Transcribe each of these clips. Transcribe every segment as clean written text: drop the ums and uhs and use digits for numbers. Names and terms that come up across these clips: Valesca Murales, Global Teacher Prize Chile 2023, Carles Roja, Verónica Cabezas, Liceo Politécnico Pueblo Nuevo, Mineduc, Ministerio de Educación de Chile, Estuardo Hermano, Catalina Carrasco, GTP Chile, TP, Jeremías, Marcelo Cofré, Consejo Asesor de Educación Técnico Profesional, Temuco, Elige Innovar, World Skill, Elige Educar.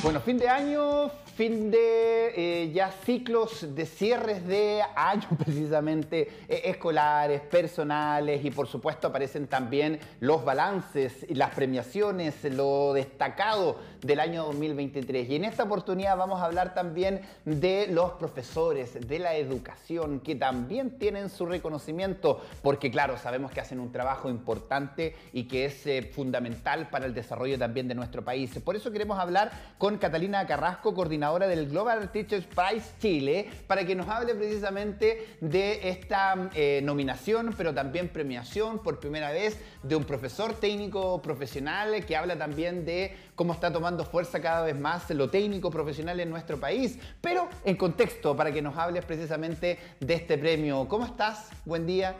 Bueno, fin de año, fin de ya ciclos de cierres de años precisamente, escolares, personales, y por supuesto aparecen también los balances, las premiaciones, lo destacado del año 2023. Y en esta oportunidad vamos a hablar también de los profesores, de la educación, que también tienen su reconocimiento, porque claro, sabemos que hacen un trabajo importante y que es fundamental para el desarrollo también de nuestro país. Por eso queremos hablar con Catalina Carrasco, coordinadora del Global Teacher Prize Chile, para que nos hable precisamente de esta nominación, pero también premiación por primera vez de un profesor técnico profesional, que habla también de cómo está tomando fuerza cada vez más lo técnico profesional en nuestro país, pero en contexto, para que nos hables precisamente de este premio. ¿Cómo estás? Buen día.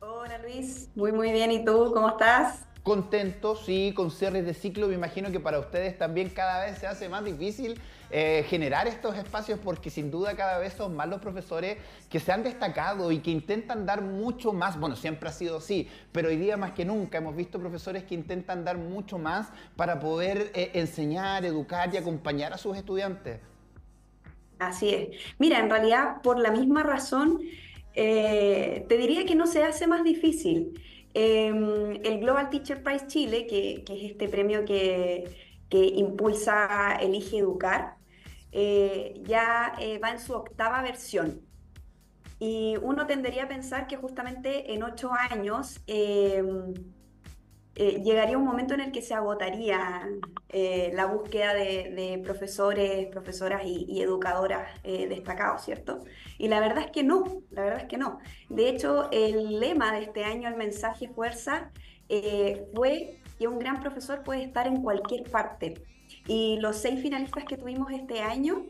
Hola Luis, muy bien, ¿y tú? ¿Cómo estás? Contentos, y con cierres de ciclo me imagino que para ustedes también cada vez se hace más difícil generar estos espacios, porque sin duda cada vez son más los profesores que se han destacado y que intentan dar mucho más. Bueno, siempre ha sido así, pero hoy día más que nunca hemos visto profesores que intentan dar mucho más para poder enseñar, educar y acompañar a sus estudiantes. Así es. Mira, en realidad por la misma razón te diría que no se hace más difícil. El Global Teacher Prize Chile, que es este premio que impulsa Elige Educar, ya va en su octava versión. Y uno tendería a pensar que justamente en 8 años llegaría un momento en el que se agotaría la búsqueda de profesores, profesoras y educadoras destacados, ¿cierto? Y la verdad es que no, la verdad es que no. De hecho, el lema de este año, el mensaje fuerza, fue que un gran profesor puede estar en cualquier parte. Y los 6 finalistas que tuvimos este año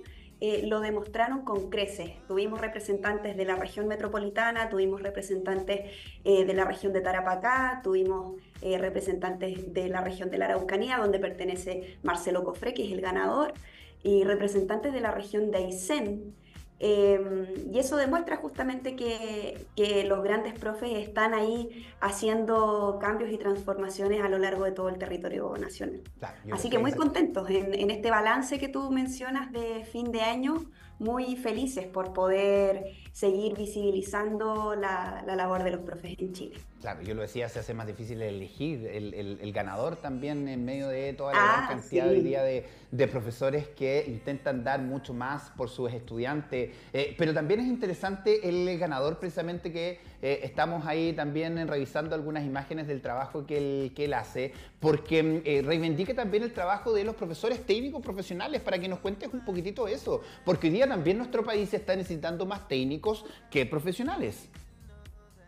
lo demostraron con creces. Tuvimos representantes de la región metropolitana, tuvimos representantes de la región de Tarapacá, tuvimos representantes de la región de la Araucanía, donde pertenece Marcelo Cofré, que es el ganador, y representantes de la región de Aysén. Y eso demuestra justamente que los grandes profes están ahí haciendo cambios y transformaciones a lo largo de todo el territorio nacional. Claro, así que muy contentos en este balance que tú mencionas de fin de año, muy felices por poder seguir visibilizando la labor de los profes en Chile. Claro, yo lo decía, se hace más difícil elegir el ganador también en medio de toda la gran cantidad hoy día de profesores que intentan dar mucho más por sus estudiantes. Pero también es interesante el ganador, precisamente, que estamos ahí también revisando algunas imágenes del trabajo que él hace, porque reivindica también el trabajo de los profesores técnicos profesionales, para que nos cuentes un poquitito eso, porque hoy día también nuestro país está necesitando más técnicos que profesionales.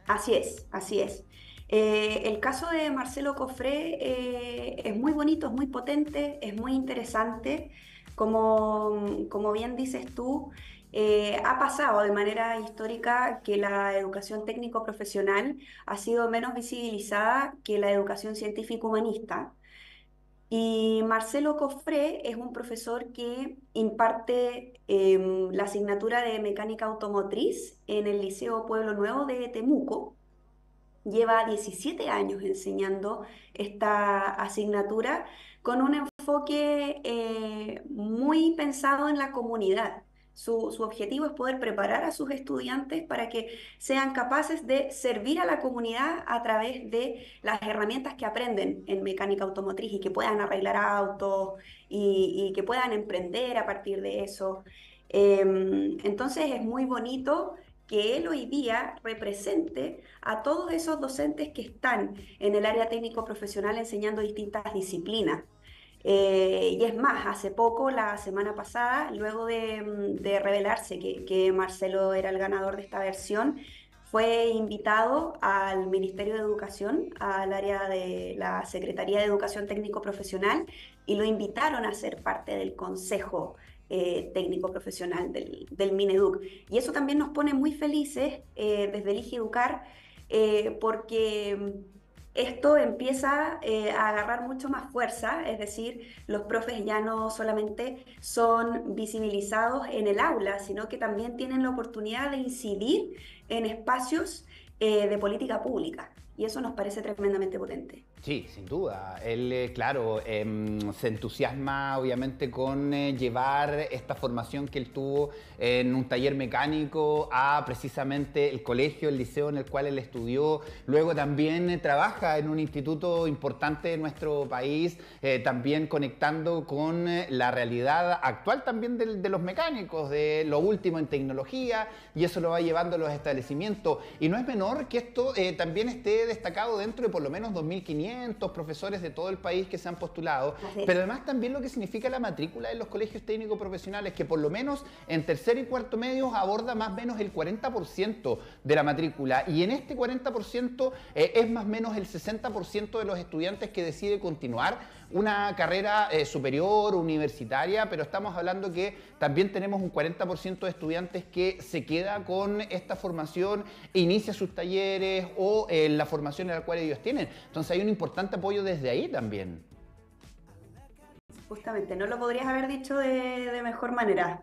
Así es, así es. El caso de Marcelo Cofré es muy bonito, es muy potente, es muy interesante. Como bien dices tú, ha pasado de manera histórica que la educación técnico-profesional ha sido menos visibilizada que la educación científico-humanista. Y Marcelo Cofré es un profesor que imparte la asignatura de mecánica automotriz en el Liceo Pueblo Nuevo de Temuco. Lleva 17 años enseñando esta asignatura con un enfoque muy pensado en la comunidad. Su objetivo es poder preparar a sus estudiantes para que sean capaces de servir a la comunidad a través de las herramientas que aprenden en mecánica automotriz, y que puedan arreglar autos y que puedan emprender a partir de eso. Entonces es muy bonito que él hoy día represente a todos esos docentes que están en el área técnico-profesional enseñando distintas disciplinas. Y es más, hace poco, la semana pasada, luego de revelarse que Marcelo era el ganador de esta versión, fue invitado al Ministerio de Educación, al área de la Secretaría de Educación Técnico Profesional, y lo invitaron a ser parte del Consejo Técnico Profesional del Mineduc. Y eso también nos pone muy felices desde Elige Educar, porque esto empieza a agarrar mucho más fuerza. Es decir, los profes ya no solamente son visibilizados en el aula, sino que también tienen la oportunidad de incidir en espacios de política pública, y eso nos parece tremendamente potente. Sí, sin duda. Él, claro, se entusiasma obviamente con llevar esta formación que él tuvo en un taller mecánico a precisamente el colegio, el liceo en el cual él estudió. Luego también trabaja en un instituto importante de nuestro país, también conectando con la realidad actual también de los mecánicos, de lo último en tecnología, y eso lo va llevando a los establecimientos. Y no es menor que esto también esté destacado dentro de por lo menos 2.500 profesores de todo el país que se han postulado, pero además también lo que significa la matrícula en los colegios técnico profesionales, que por lo menos en tercer y cuarto medio aborda más o menos el 40% de la matrícula, y en este 40% es más o menos el 60% de los estudiantes que decide continuar una carrera superior, universitaria, pero estamos hablando que también tenemos un 40% de estudiantes que se queda con esta formación, inicia sus talleres o la formación en la cual ellos tienen. Entonces hay un importante apoyo desde ahí también. Justamente, no lo podrías haber dicho de mejor manera.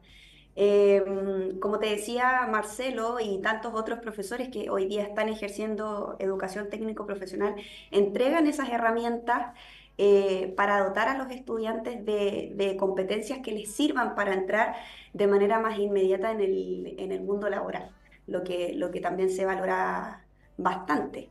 Como te decía Marcelo y tantos otros profesores que hoy día están ejerciendo educación técnico profesional, entregan esas herramientas para dotar a los estudiantes de competencias que les sirvan para entrar de manera más inmediata en el mundo laboral, lo que también se valora bastante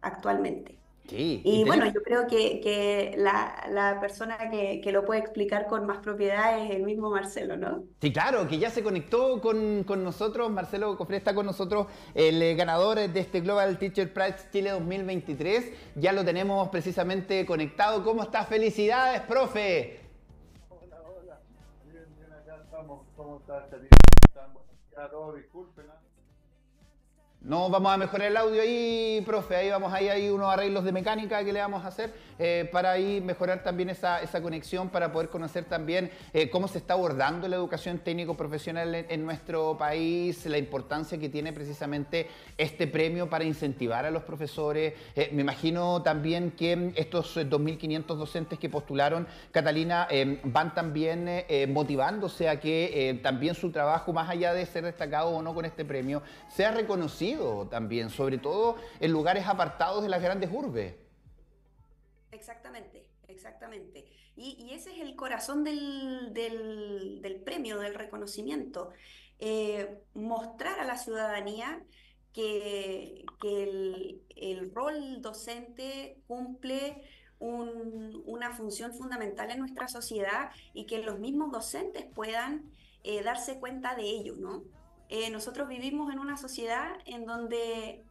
actualmente. Sí, y bueno, yo creo que la persona que lo puede explicar con más propiedad es el mismo Marcelo, ¿no? Sí, claro, que ya se conectó con nosotros. Marcelo Cofré está con nosotros, el ganador de este Global Teacher Prize Chile 2023. Ya lo tenemos precisamente conectado. ¿Cómo estás? ¡Felicidades, profe! Hola, hola. Bien, bien, acá estamos. ¿Cómo estás? Buenos días a todos, disculpen, ¿no? No, vamos a mejorar el audio ahí, profe. Ahí vamos, ahí hay unos arreglos de mecánica que le vamos a hacer para ahí mejorar también esa conexión, para poder conocer también cómo se está abordando la educación técnico-profesional en nuestro país, la importancia que tiene precisamente este premio para incentivar a los profesores. Me imagino también que estos 2.500 docentes que postularon, Catalina, van también motivándose a que también su trabajo, más allá de ser destacado o no con este premio, sea reconocido también, sobre todo en lugares apartados de las grandes urbes. Exactamente, exactamente. Y ese es el corazón del premio, del reconocimiento. Mostrar a la ciudadanía que el rol docente cumple una función fundamental en nuestra sociedad, y que los mismos docentes puedan darse cuenta de ello, ¿no? Nosotros vivimos en una sociedad en donde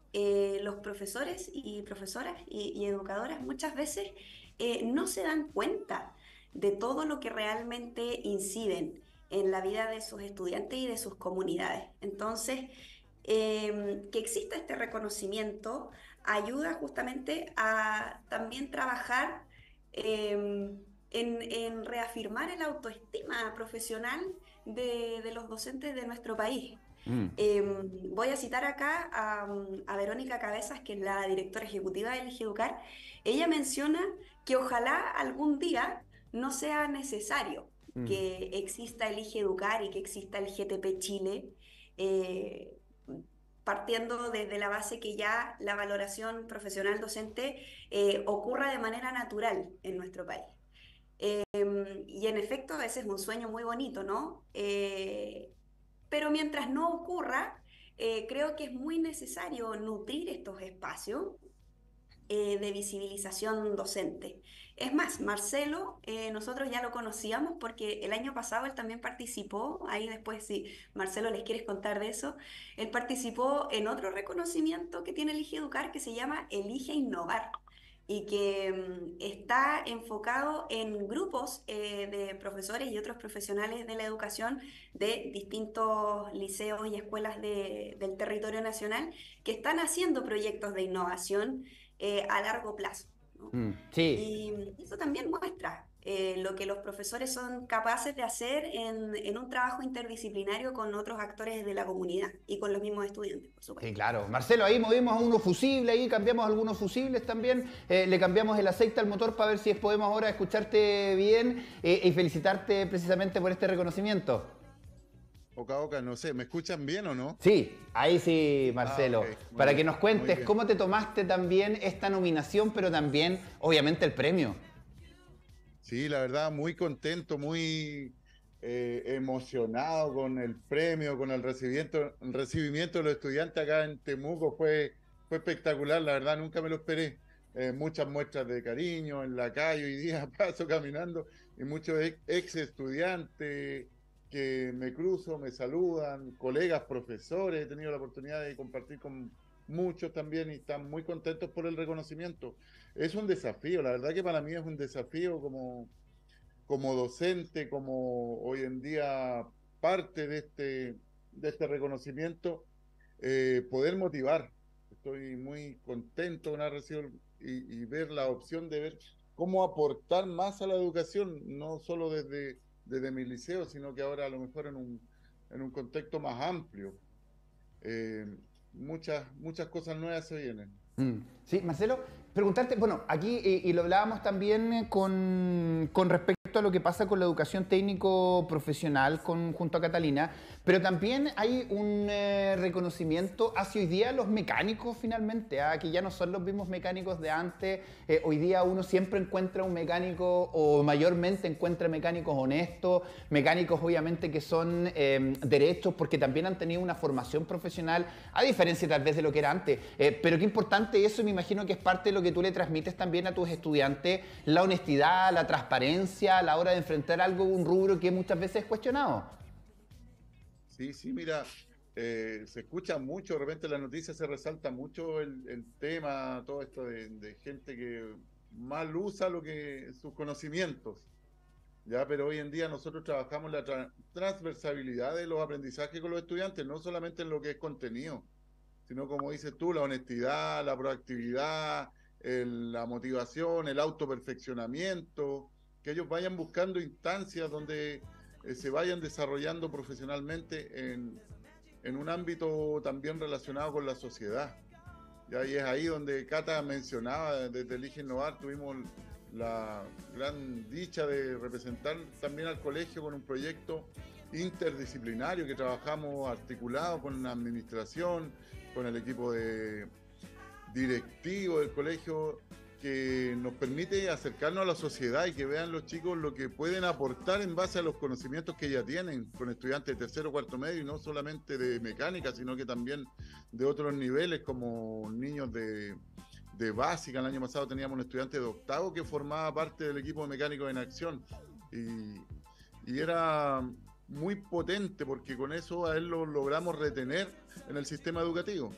los profesores y profesoras y educadoras muchas veces no se dan cuenta de todo lo que realmente inciden en la vida de sus estudiantes y de sus comunidades. Entonces, que exista este reconocimiento ayuda justamente a también trabajar en reafirmar el autoestima profesional de los docentes de nuestro país. Voy a citar acá a Verónica Cabezas, que es la directora ejecutiva de Elige Educar. Ella menciona que ojalá algún día no sea necesario que exista Elige Educar y que exista el GTP Chile, partiendo desde la base que ya la valoración profesional docente ocurra de manera natural en nuestro país. Y en efecto, ese es un sueño muy bonito, ¿no? Pero mientras no ocurra, creo que es muy necesario nutrir estos espacios de visibilización docente. Es más, Marcelo, nosotros ya lo conocíamos porque el año pasado él también participó, ahí después si Marcelo les quieres contar de eso, él participó en otro reconocimiento que tiene Elige Educar, que se llama Elige Innovar, y que está enfocado en grupos de profesores y otros profesionales de la educación de distintos liceos y escuelas del territorio nacional, que están haciendo proyectos de innovación a largo plazo, ¿no? Sí. Y eso también muestra lo que los profesores son capaces de hacer en un trabajo interdisciplinario con otros actores de la comunidad y con los mismos estudiantes, por supuesto. Sí, claro. Marcelo, ahí movimos unos fusibles, ahí cambiamos algunos fusibles también, le cambiamos el aceite al motor para ver si podemos ahora escucharte bien y felicitarte precisamente por este reconocimiento. Ocaoca, no sé, ¿me escuchan bien o no? Sí, ahí sí, Marcelo. Ah, okay. Para que nos cuentes cómo te tomaste también esta nominación, pero también, obviamente, el premio. Sí, la verdad, muy contento, muy emocionado con el premio, con el recibimiento de los estudiantes acá en Temuco. Fue espectacular, la verdad, nunca me lo esperé. Muchas muestras de cariño en la calle, hoy día paso caminando, y muchos ex estudiantes que me cruzo, me saludan, colegas, profesores, he tenido la oportunidad de compartir con muchos también y están muy contentos por el reconocimiento. Es un desafío, la verdad que para mí es un desafío como docente, como hoy en día parte de este reconocimiento, poder motivar. Estoy muy contento de haber recibido y ver la opción de ver cómo aportar más a la educación, no solo desde mi liceo, sino que ahora a lo mejor en un contexto más amplio. Muchas cosas nuevas se vienen. Sí, Marcelo, preguntarte, bueno, aquí y lo hablábamos también con respecto a lo que pasa con la educación técnico profesional junto a Catalina, pero también hay un reconocimiento hacia hoy día los mecánicos finalmente, que ya no son los mismos mecánicos de antes. Hoy día uno siempre encuentra un mecánico, o mayormente encuentra mecánicos honestos, mecánicos obviamente que son derechos, porque también han tenido una formación profesional, a diferencia tal vez de lo que era antes, pero qué importante eso, me imagino que es parte de lo que tú le transmites también a tus estudiantes, la honestidad, la transparencia a la hora de enfrentar algo, un rubro que muchas veces es cuestionado. Sí, mira, se escucha mucho, de repente en las noticias se resalta mucho el tema, todo esto de gente que mal usa sus conocimientos, ya, pero hoy en día nosotros trabajamos la transversabilidad de los aprendizajes con los estudiantes, no solamente en lo que es contenido, sino como dices tú, la honestidad, la proactividad, la motivación, el autoperfeccionamiento, que ellos vayan buscando instancias donde se vayan desarrollando profesionalmente en un ámbito también relacionado con la sociedad. Y es ahí donde Cata mencionaba, desde Elige Innovar tuvimos la gran dicha de representar también al colegio con un proyecto interdisciplinario que trabajamos articulado con la administración, con el equipo directivo del colegio, que nos permite acercarnos a la sociedad y que vean los chicos lo que pueden aportar en base a los conocimientos que ya tienen con estudiantes de tercero, cuarto medio, y no solamente de mecánica, sino que también de otros niveles, como niños de básica. El año pasado teníamos un estudiante de octavo que formaba parte del equipo de mecánicos en acción y era muy potente porque con eso a él lo logramos retener en el sistema educativo.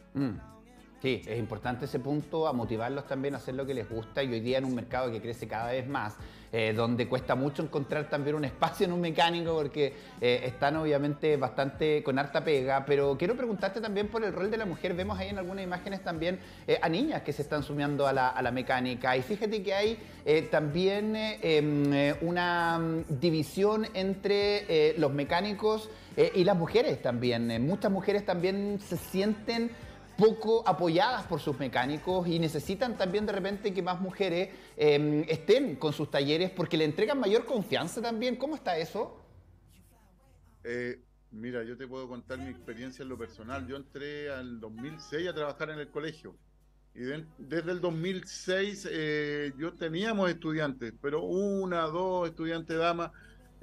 Sí, es importante ese punto, a motivarlos también a hacer lo que les gusta, y hoy día en un mercado que crece cada vez más, donde cuesta mucho encontrar también un espacio en un mecánico porque están obviamente bastante con harta pega, pero quiero preguntarte también por el rol de la mujer. Vemos ahí en algunas imágenes también a niñas que se están sumando a la mecánica, y fíjate que hay también una división entre los mecánicos y las mujeres también. Muchas mujeres también se sienten poco apoyadas por sus mecánicos y necesitan también de repente que más mujeres estén con sus talleres porque le entregan mayor confianza también. ¿Cómo está eso? Mira, yo te puedo contar mi experiencia en lo personal. Yo entré al 2006 a trabajar en el colegio y desde el 2006 yo teníamos estudiantes, pero una, dos estudiantes damas,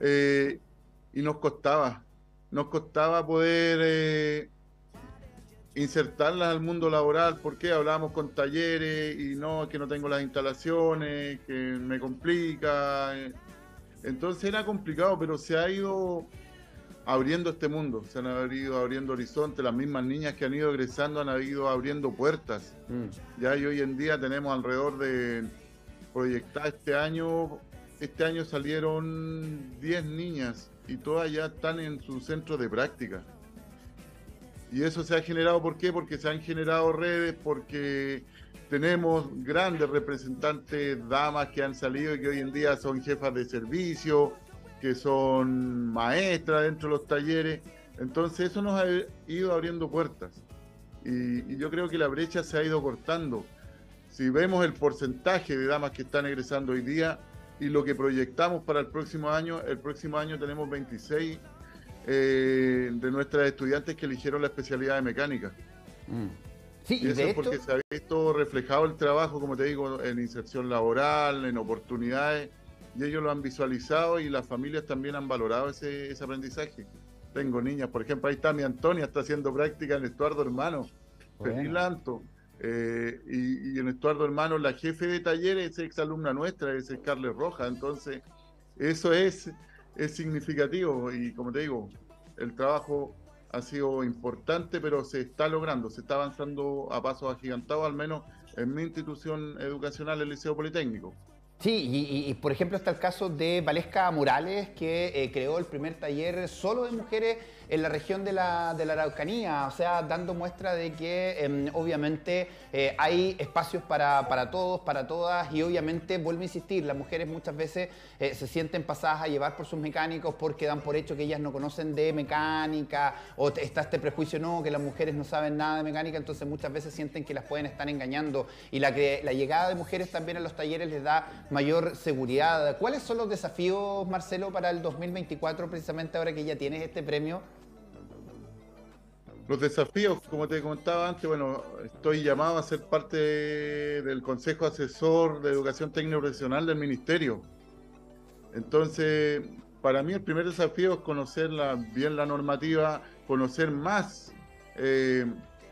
y nos costaba poder insertarlas al mundo laboral, porque hablábamos con talleres y no, es que no tengo las instalaciones, que me complica. Entonces era complicado, pero se ha ido abriendo este mundo, se han ido abriendo horizontes, las mismas niñas que han ido egresando han ido abriendo puertas. Ya, y hoy en día tenemos alrededor de proyectar este año salieron 10 niñas y todas ya están en su centro de práctica. Y eso se ha generado, ¿por qué? Porque se han generado redes, porque tenemos grandes representantes, damas que han salido y que hoy en día son jefas de servicio, que son maestras dentro de los talleres. Entonces eso nos ha ido abriendo puertas. Y yo creo que la brecha se ha ido cortando. Si vemos el porcentaje de damas que están egresando hoy día y lo que proyectamos para el próximo año tenemos 26 de nuestras estudiantes que eligieron la especialidad de mecánica. Sí, y eso es porque se ha visto reflejado el trabajo, como te digo, en inserción laboral, en oportunidades, y ellos lo han visualizado y las familias también han valorado ese aprendizaje. Tengo niñas, por ejemplo, ahí está mi Antonia, está haciendo práctica en Estuardo Hermano. Bueno. Feliz Lanto. Y en Estuardo Hermano, la jefe de talleres es exalumna nuestra, es Carles Roja. Entonces, eso es significativo y, como te digo, el trabajo ha sido importante, pero se está logrando, se está avanzando a pasos agigantados, al menos en mi institución educacional, el Liceo Politécnico. Sí, y por ejemplo está el caso de Valesca Murales, que creó el primer taller solo de mujeres en la región de la Araucanía, o sea, dando muestra de que obviamente hay espacios para todos, para todas, y obviamente, vuelvo a insistir, las mujeres muchas veces se sienten pasadas a llevar por sus mecánicos porque dan por hecho que ellas no conocen de mecánica, o está este prejuicio, no, que las mujeres no saben nada de mecánica, entonces muchas veces sienten que las pueden estar engañando, y la llegada de mujeres también a los talleres les da mayor seguridad. ¿Cuáles son los desafíos, Marcelo, para el 2024, precisamente ahora que ya tienes este premio? Los desafíos, como te comentaba antes, bueno, estoy llamado a ser parte del Consejo Asesor de Educación Técnico Profesional del Ministerio. Entonces, para mí el primer desafío es conocer bien la normativa, conocer más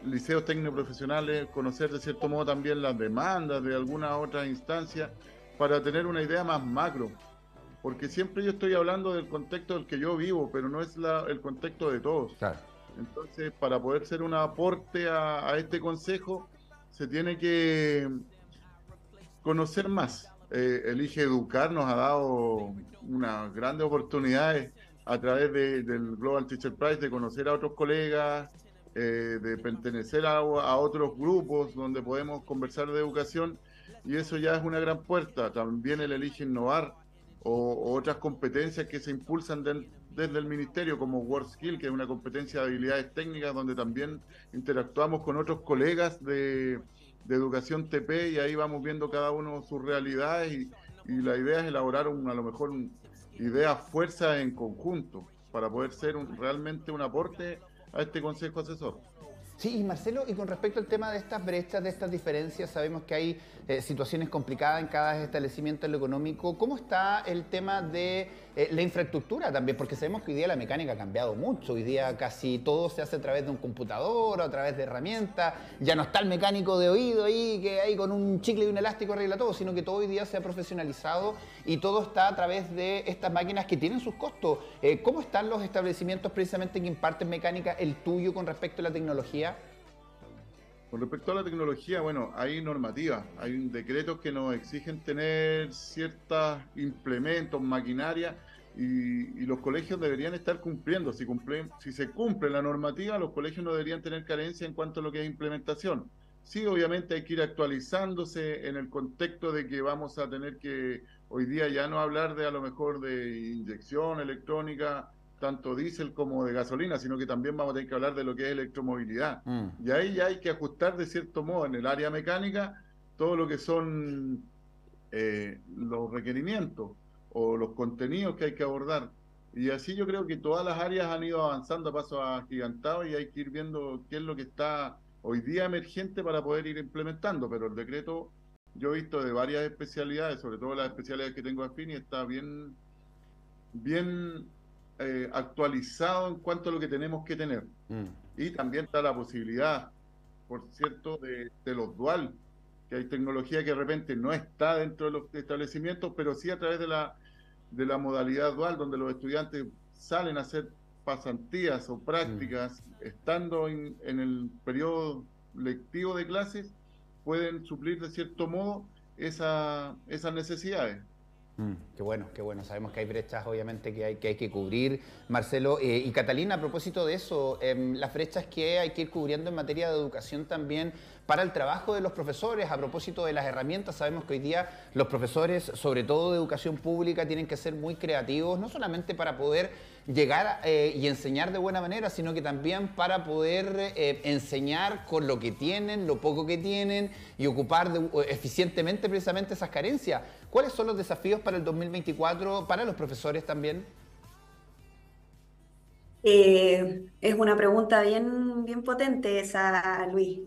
liceos técnico profesionales, conocer de cierto modo también las demandas de alguna otra instancia para tener una idea más macro. Porque siempre yo estoy hablando del contexto del que yo vivo, pero no es el contexto de todos. Claro. Entonces, para poder ser un aporte a este consejo, se tiene que conocer más. Elige Educar nos ha dado unas grandes oportunidades a través del Global Teacher Prize, de conocer a otros colegas, de pertenecer a otros grupos donde podemos conversar de educación, y eso ya es una gran puerta. También el Elige Innovar o otras competencias que se impulsan desde el ministerio, como World Skill, que es una competencia de habilidades técnicas donde también interactuamos con otros colegas de educación TP, y ahí vamos viendo cada uno sus realidades, y la idea es elaborar ideas, fuerzas en conjunto para poder ser realmente un aporte a este consejo asesor. Sí, y Marcelo, y con respecto al tema de estas brechas, de estas diferencias, sabemos que hay situaciones complicadas en cada establecimiento en lo económico. ¿Cómo está el tema de la infraestructura también? Porque sabemos que hoy día la mecánica ha cambiado mucho. Hoy día casi todo se hace a través de un computador, a través de herramientas. Ya no está el mecánico de oído ahí, que ahí con un chicle y un elástico arregla todo, sino que todo hoy día se ha profesionalizado y todo está a través de estas máquinas que tienen sus costos. ¿Cómo están los establecimientos precisamente que imparten mecánica, el tuyo, con respecto a la tecnología? Con respecto a la tecnología, bueno, hay normativas, hay decretos que nos exigen tener ciertos implementos, maquinaria, y los colegios deberían estar cumpliendo. Si se cumple la normativa, los colegios no deberían tener carencia en cuanto a lo que es implementación. Sí, obviamente hay que ir actualizándose en el contexto de que vamos a tener que hoy día ya no hablar de, a lo mejor, de inyección electrónica, tanto diésel como de gasolina, sino que también vamos a tener que hablar de lo que es electromovilidad. Y ahí ya hay que ajustar de cierto modo en el área mecánica todo lo que son los requerimientos o los contenidos que hay que abordar. Y así yo creo que todas las áreas han ido avanzando a pasos agigantados, y hay que ir viendo qué es lo que está hoy día emergente para poder ir implementando. Pero el decreto, yo he visto de varias especialidades, sobre todo las especialidades que tengo afín, y está bien actualizado en cuanto a lo que tenemos que tener. Y también está la posibilidad, por cierto, de los dual, que hay tecnología que de repente no está dentro de los establecimientos, pero sí a través de la modalidad dual, donde los estudiantes salen a hacer pasantías o prácticas estando en el periodo lectivo de clases, pueden suplir de cierto modo esas necesidades. Qué bueno. Sabemos que hay brechas, obviamente, que hay que cubrir, Marcelo. Y Catalina, a propósito de eso, las brechas que hay que ir cubriendo en materia de educación también para el trabajo de los profesores, a propósito de las herramientas. Sabemos que hoy día los profesores, sobre todo de educación pública, tienen que ser muy creativos, no solamente para poder llegar y enseñar de buena manera, sino que también para poder enseñar con lo que tienen, lo poco que tienen, y ocupar eficientemente precisamente esas carencias. ¿Cuáles son los desafíos para el 2024, para los profesores también? Es una pregunta bien potente esa, Luis.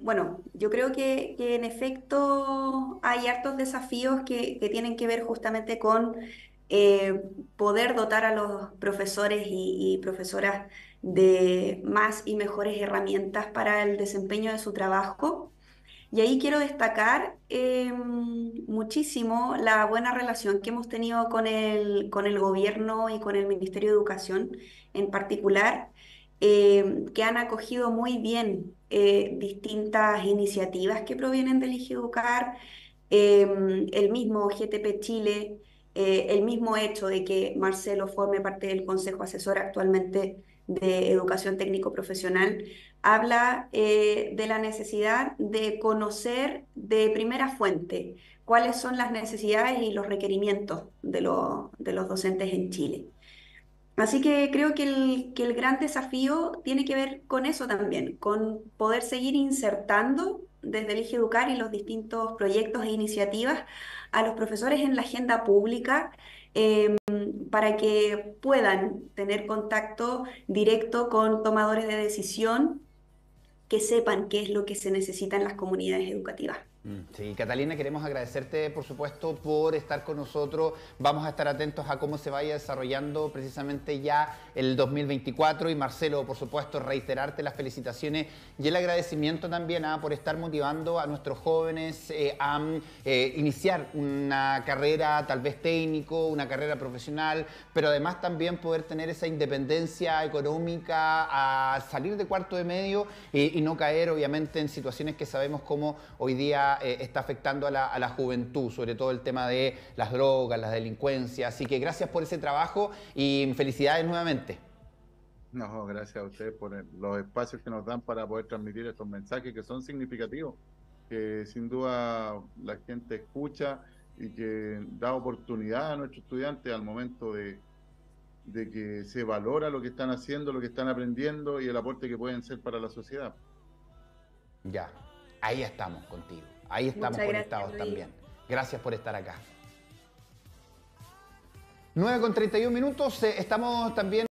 Bueno, yo creo que en efecto hay hartos desafíos que tienen que ver justamente con poder dotar a los profesores y profesoras de más y mejores herramientas para el desempeño de su trabajo. Y ahí quiero destacar muchísimo la buena relación que hemos tenido con el gobierno y con el Ministerio de Educación en particular, que han acogido muy bien distintas iniciativas que provienen de Elige Educar, el mismo GTP Chile, el mismo hecho de que Marcelo forme parte del Consejo Asesor actualmente de Educación Técnico Profesional, habla de la necesidad de conocer de primera fuente cuáles son las necesidades y los requerimientos de los docentes en Chile. Así que creo que el gran desafío tiene que ver con eso también, con poder seguir insertando desde Elige Educar y los distintos proyectos e iniciativas a los profesores en la agenda pública, para que puedan tener contacto directo con tomadores de decisión que sepan qué es lo que se necesita en las comunidades educativas. Sí, Catalina, queremos agradecerte, por supuesto, por estar con nosotros. Vamos a estar atentos a cómo se vaya desarrollando precisamente ya el 2024. Y Marcelo, por supuesto, reiterarte las felicitaciones y el agradecimiento también por estar motivando a nuestros jóvenes a iniciar una carrera tal vez técnico, una carrera profesional, pero además también poder tener esa independencia económica, a salir de cuarto de medio y no caer, obviamente, en situaciones que sabemos cómo hoy día está afectando a la juventud, sobre todo el tema de las drogas, las delincuencias. Así que gracias por ese trabajo y felicidades nuevamente. No, gracias a ustedes por los espacios que nos dan para poder transmitir estos mensajes que son significativos, que sin duda la gente escucha y que da oportunidad a nuestros estudiantes al momento de que se valora lo que están haciendo, lo que están aprendiendo y el aporte que pueden ser para la sociedad. Ya, ahí estamos contigo. Ahí estamos conectados también. Gracias por estar acá. 9:31 minutos. Estamos también